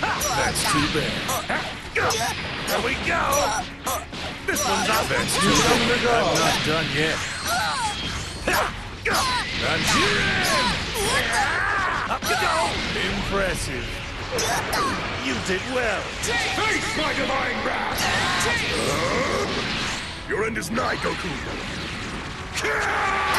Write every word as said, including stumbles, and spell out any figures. That's too bad. There we go! This one's up. That's too long to go. I'm not done yet. I'm here in! Up you go! Impressive. You did well. Face my divine wrath! Your end is nigh, Goku. Kill!